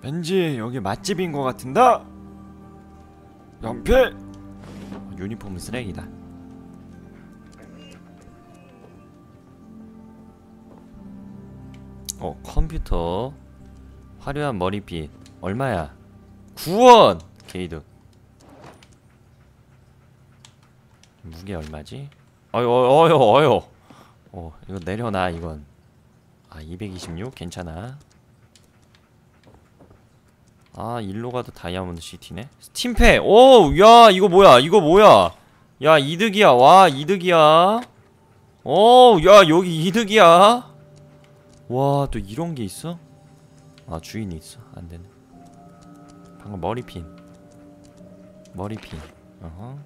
왠지 여기 맛집인 것 같은다. 연필. 유니폼은 쓰레기다. 어, 컴퓨터. 화려한 머리빗. 얼마야? 9원! 게이득. 무게 얼마지? 어휴, 어휴, 어휴. 어, 이거 내려놔, 이건. 아, 226? 괜찮아. 아, 일로 가도 다이아몬드 시티네. 스팀팩! 오! 야, 이거 뭐야? 이거 뭐야? 야, 이득이야. 와, 이득이야. 오, 야, 여기 이득이야. 와, 또 이런 게 있어? 아, 주인이 있어. 안 되네. 방금 머리핀. 머리핀. 어허.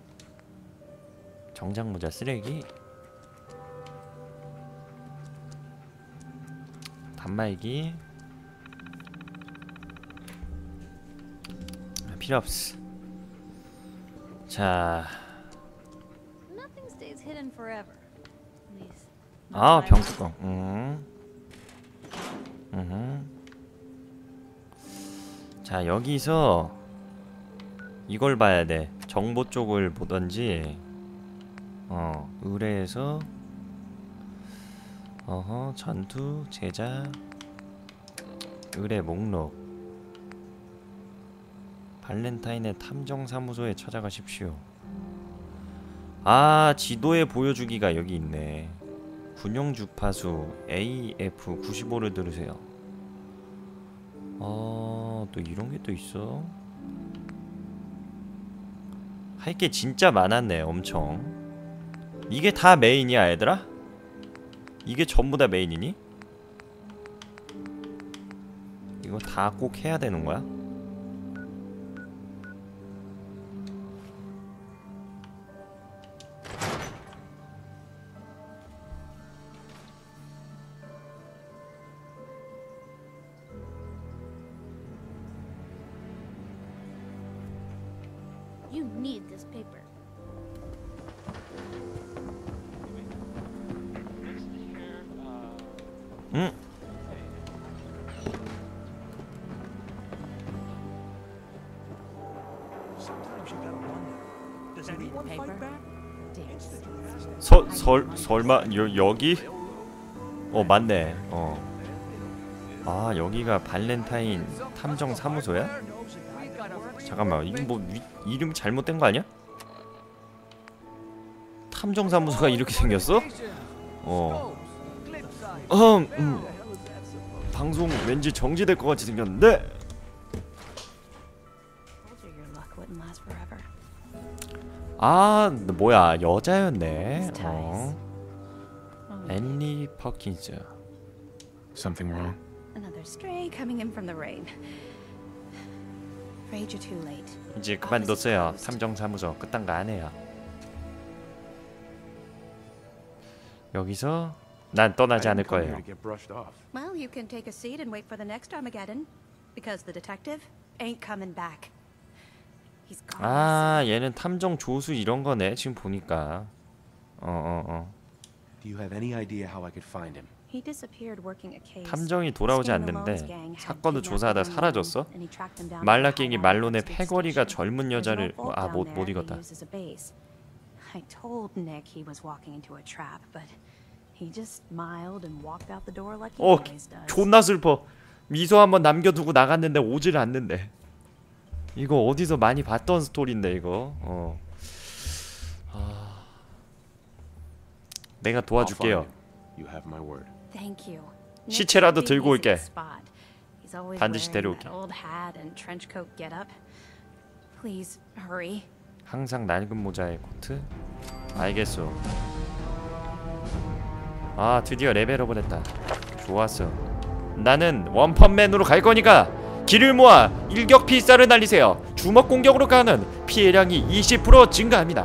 정장 모자 쓰레기. 단말기. 필요 없어. 자. 아, 병뚜껑. 자, 여기서 이걸 봐야 돼. 정보 쪽을 보던지. 어, 의뢰해서. 어허, 전투, 제작, 의뢰 목록. 발렌타인의 탐정사무소에 찾아가십시오. 아, 지도에 보여주기가 여기 있네. 군용 주파수 AF95를 들으세요. 아, 또 이런 게 또 있어. 할 게 진짜 많았네, 엄청. 이게 다 메인이야, 얘들아? 이게 전부 다 메인이니? 이거 다 꼭 해야 되는 거야? 설마 여기? 어, 맞네. 어. 아, 여기가 발렌타인 탐정 사무소야? 잠깐만, 이거 뭐 이름이 잘못된 거 아니야? 탐정 사무소가 이렇게 생겼어? 어. 방송 왠지 정지될 것 같이 생겼는데. 아, 뭐야, 여자였네. 어. Annie Parkins. Something wrong? Another stray coming in from the rain. Afraid you're too late. 이제 그만뒀어요. 탐정사무소 그딴 거 안 해요. 여기서 난 떠나지 않을 거예요. Well, you can take a seat and wait for the next Armageddon, because the detective ain't coming back. He's gone. 아, 얘는 탐정 조수 이런 거네. 지금 보니까. Do you have any idea how I could find him? He disappeared working a case. 탐정이 돌아오지 않는데 사건을 조사하다 사라졌어? 말라깽이 말론의 패거리가 젊은 여자를 아, 못 익었다. I told Nick he was walking into a trap, but he just smiled and walked out the door like he always does. 존나 슬퍼. 미소 한번 남겨두고 나갔는데 오질 않는데. 이거 어디서 많이 봤던 스토리인데 이거. 어. 내가 도와줄게요. 시체라도 들고 올게. 반드시 데려올게. 항상 낡은 모자에 코트? 알겠어. 아, 드디어 레벨업을 했다. 좋았어. 나는 원펀맨으로 갈 거니까 기를 모아 일격필사를 날리세요. 주먹 공격으로 가는 피해량이 20% 증가합니다.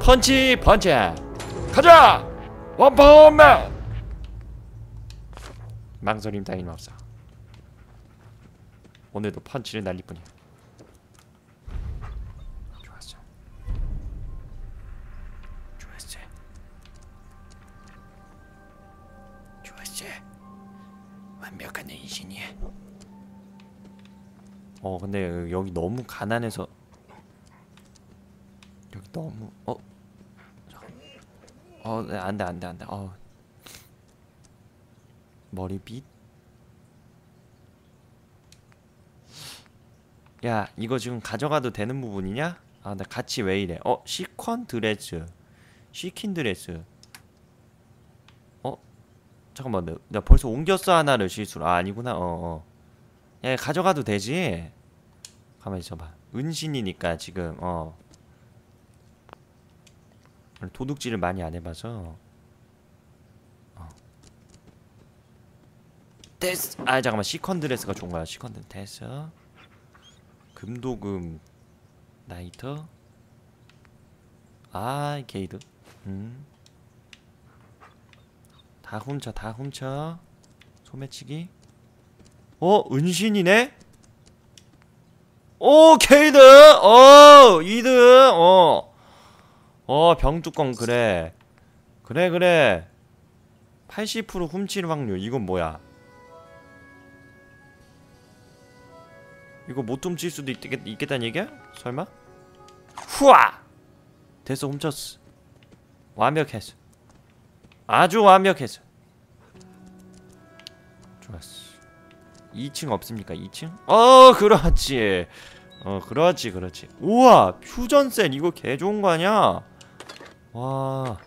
펀치 펀치 가자! 원펀맨! 망설임 따위는 없어. 오늘도 펀치를 날릴 뿐이야. 좋았어. 좋았어. 좋았어. 완벽한 인신이야. 근데 여기 너무 가난해서 여기 너무 안돼 안돼 안돼 머리빗? 야 이거 지금 가져가도 되는 부분이냐? 아 나 같이 왜 이래? 시컨 드레스 시킨 드레스 잠깐만 내가 벌써 옮겼어 하나를 실수로 아니구나 야 가져가도 되지? 가만히 있어봐 은신이니까 지금 도둑질을 많이 안 해봐서 됐어! 아 잠깐만 시컨 드레스가 좋은 거야 시컨 드레스 됐어 금도금 나이터 아 게이드 다 훔쳐 다 훔쳐 소매치기 은신이네? 오 게이드! 2등! 병뚜껑 그래 그래 80% 훔칠 확률 이건 뭐야 이거 못 훔칠 수도 있겠다는 얘기야? 설마? 후아! 됐어 훔쳤어 완벽했어 아주 완벽했어 좋았어 2층 없습니까 2층? 그렇지 그렇지 그렇지 우와 퓨전셀 이거 개 좋은 거 아니야? 와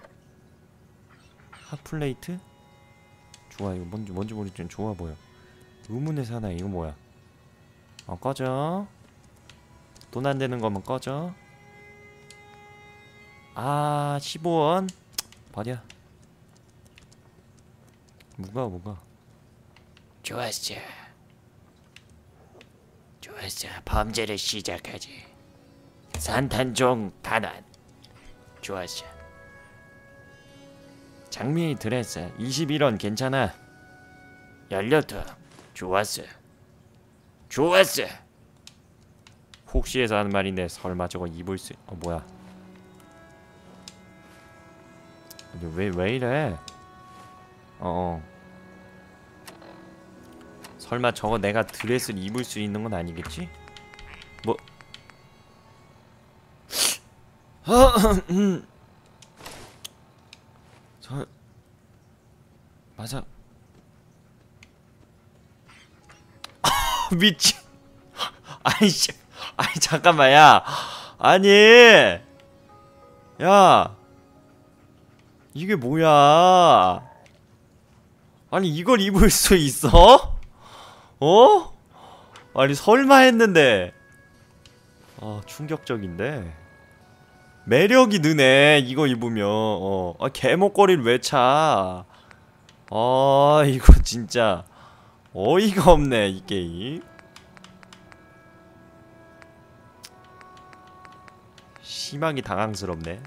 핫플레이트? 좋아 이거 뭔지 모르겠지만 좋아 보여 의문의 사나이 이거 뭐야 꺼져 돈 안 되는 거면 꺼져 아 15원 버려 뭐가 좋았어 좋았어 범죄를 시작하지 산탄종 단환 좋았어 장미 드레스 21원 괜찮아 12 좋았어 좋았어! 혹시해서 하는 말인데 설마 저거 입을 수.. 뭐야 근데 왜 이래? 설마 저거 내가 드레스를 입을 수 있는 건 아니겠지? 뭐.. 맞아 미친 아이씨 아이 잠깐만 야 아니 야 이게 뭐야 아니 이걸 입을 수 있어? 아니 설마 했는데 충격적인데 매력이 느네 이거 입으면 개목걸이를 왜 차 이거 진짜 어이가 없네 이 게임 심하게 당황스럽네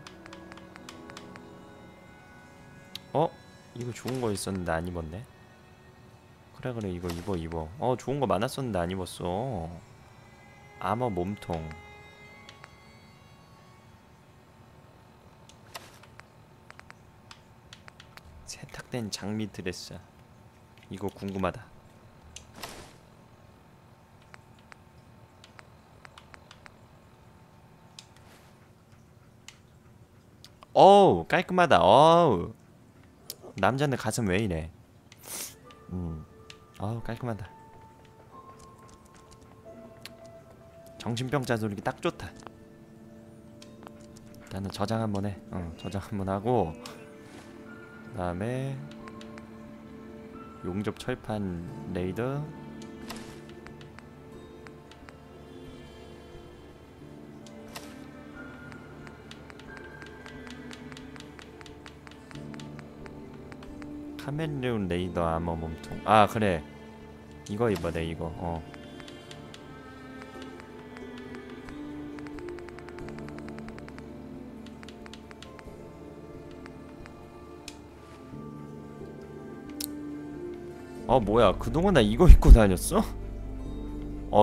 이거 좋은거 있었는데 안 입었네 그래 이거 입어 좋은거 많았었는데 안 입었어 아머 몸통 세탁된 장미 드레스 이거 궁금하다 어우 깔끔하다 어우 남자는 가슴 왜 이래 어우 깔끔하다 정신병 자소리기 딱 좋다 일단은 저장 한번 해 저장 한번 하고 그 다음에 용접 철판 레이더 카멜레온 레이더 아머 몸통 아 그래 이거 입어야 돼, 이거. 뭐야, 그동안 나 이거 입고 다녔어?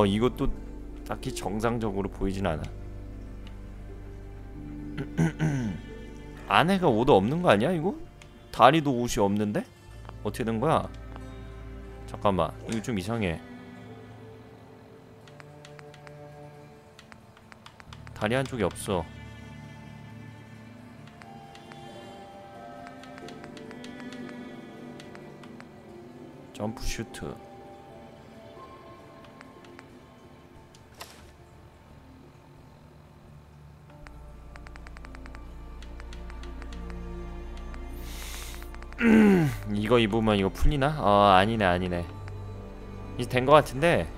이것도 딱히 정상적으로 보이진 않아. 안에가 옷도 없는 거 아니야, 이거? 다리도 옷이 없는데? 어떻게 된 거야? 잠깐만, 이거 좀 이상해. 다리 한쪽이 없어. 점프 슈트. 이거 입으면 이거 풀리나? 아니네, 아니네. 이제 된 것 같은데.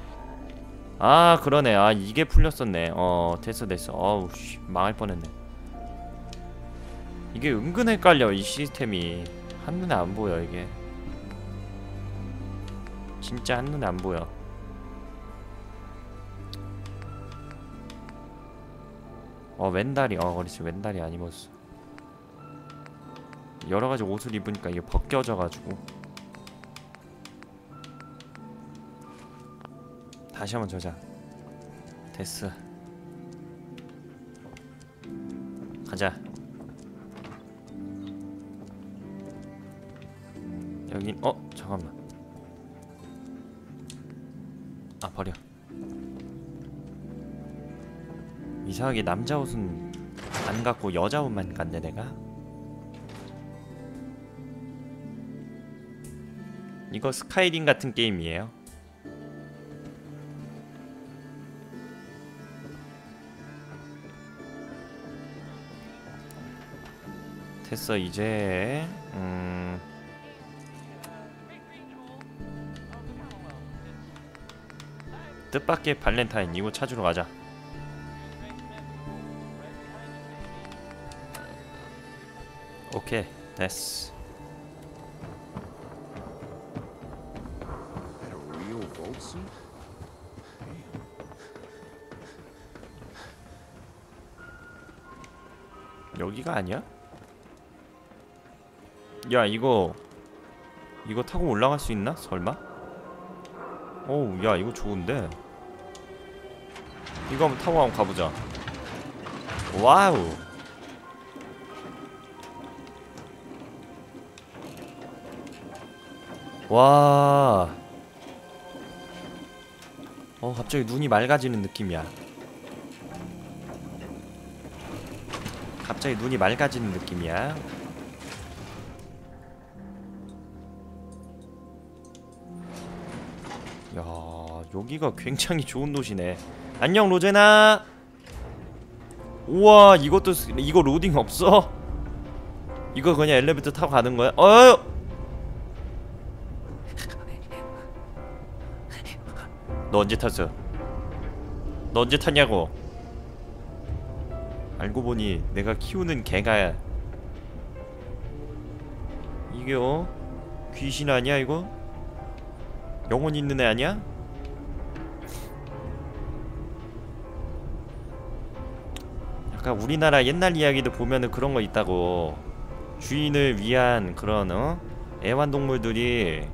아, 그러네. 아, 이게 풀렸었네. 됐어, 됐어. 어우, 씨, 망할 뻔했네. 이게 은근 헷갈려, 이 시스템이. 한눈에 안 보여, 이게. 진짜 한눈에 안 보여. 왼다리. 그렇지, 왼다리 안 입었어. 여러가지 옷을 입으니까 이게 벗겨져가지고. 다시 한번 저장. 됐어. 가자. 여긴, 잠깐만. 버려. 이상하게 남자 옷은 안 갖고 여자 옷만 갔네, 내가. 이거 스카이림 같은 게임이에요. 됐어, 이제. 뜻밖의 발렌타인, 이거 찾으러 가자. 오케이, 됐어. 여기가 아니야? 야, 이거 타고 올라갈 수 있나? 설마? 오우, 야, 이거 좋은데. 이거 한번 타고 한번 가보자. 와우. 와. 갑자기 눈이 맑아지는 느낌이야. 갑자기 눈이 맑아지는 느낌이야. 여기가 굉장히 좋은 도시네. 안녕, 로제나. 우와, 이것도 이거 로딩 없어? 이거 그냥 엘리베이터 타고 가는 거야? 너 언제 탔어? 너 언제 탔냐고? 알고 보니 내가 키우는 개가 이게 귀신 아니야, 이거? 영혼 있는 애 아니야? 약간 우리나라 옛날 이야기도 보면은 그런 거 있다고. 주인을 위한 그런 애완동물들이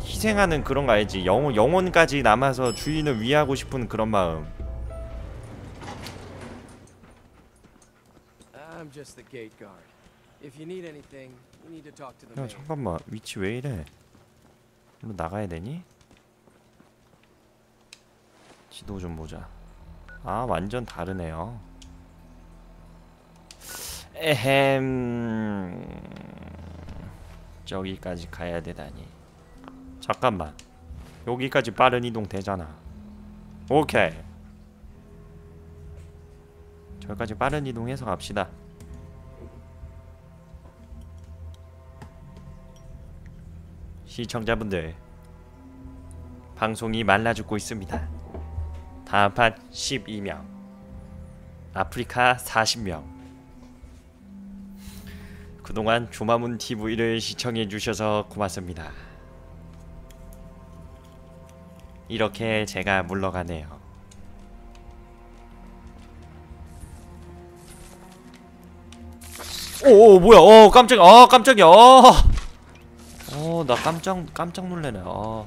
희생하는 그런 거 알지? 영혼까지 남아서 주인을 위하고 싶은 그런 마음. 야, 잠깐만, 위치 왜 이래? 일로 나가야 되니? 지도 좀 보자. 아, 완전 다르네요. 저기까지 가야 되다니. 잠깐만, 여기까지 빠른 이동 되잖아. 오케이, 저기까지 빠른 이동해서 갑시다. 시청자분들, 방송이 말라 죽고 있습니다. 다음판 12명, 아프리카 40명. 그동안 조마문 TV를 시청해주셔서 고맙습니다. 이렇게 제가 물러가네요. 오오 뭐야. 어 깜짝이야. 아 깜짝이야. 어 나 깜짝 놀래네. 아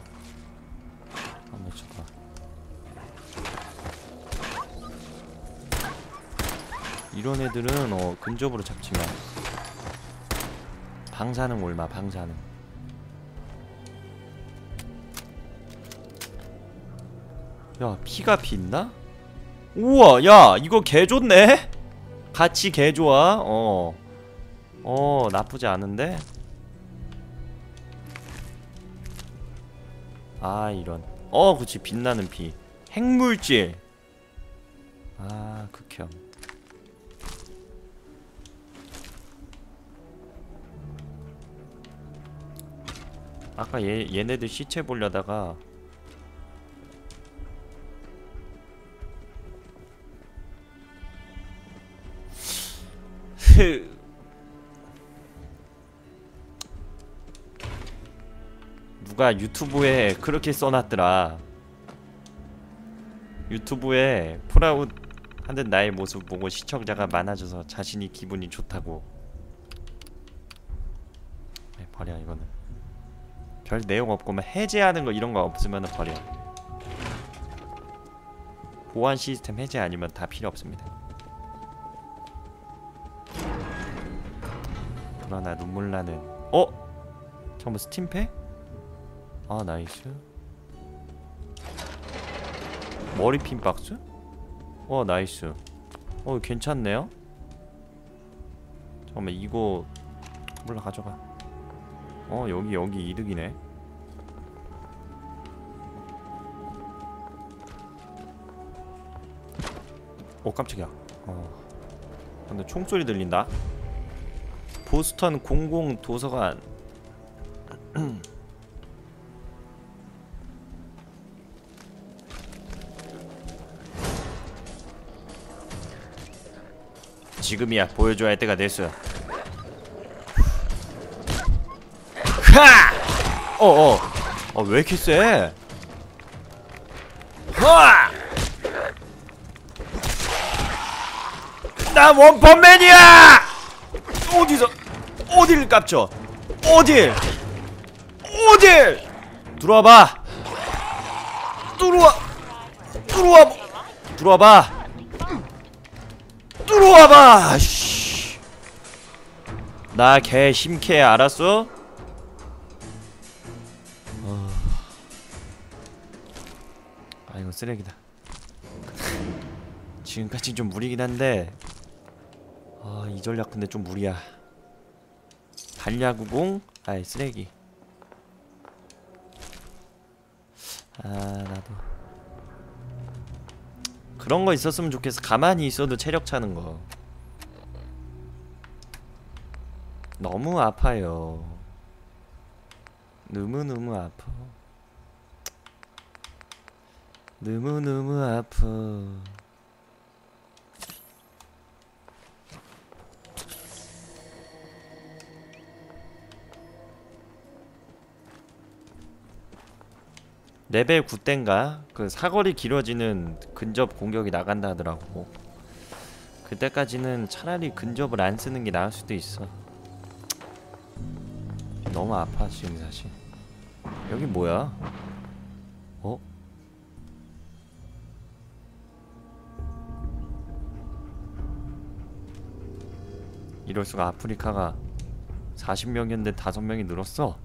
이런 애들은 근접으로 잡지만 방사능 얼마 방사능. 야 피가 빛나? 우와 야 이거 개좋네? 같이 개좋아? 나쁘지 않은데? 아 이런 그치 빛나는 피 핵물질. 아 극혐. 아까 얘네들 시체 보려다가 누가 유튜브에 그렇게 써놨더라. 유튜브에 프라우드 하는 나의 모습 보고 시청자가 많아져서 자신이 기분이 좋다고. 버려 이거는. 별 내용 없고 막 해제하는 거 이런 거 없으면 버려. 보안 시스템 해제 아니면 다 필요 없습니다. 그러나 눈물 나는 전부 스팀패? 아 나이스. 머리핀 박스? 나이스. 괜찮네요. 잠깐만 이거 몰라 가져가. 여기 이득이네. 깜짝이야. 근데 총소리 들린다. 보스턴 공공 도서관. 지금이야 보여줘야 할 때가 됐어. 하! 왜 이렇게 쎄? 하! 나 원펀맨이야! 어디를 깝쳐? 어딜! 들어와봐! 들어와봐! 씨! 나 개 심케 알았어? 쓰레기다. 지금까지 좀 무리긴 한데 이 전략 근데 좀 무리야. 달야구공? 아이 쓰레기. 나도 그런 거 있었으면 좋겠어. 가만히 있어도 체력 차는 거 너무 아파요. 너무너무 아파. 너무너무 아파. 레벨 9땐가? 그 사거리 길어지는 근접 공격이 나간다 하더라고. 그때까지는 차라리 근접을 안 쓰는 게 나을 수도 있어. 너무 아파 지금 사실. 여기 뭐야? 이럴수가. 아프리카가 40명이었는데 5명이 늘었어.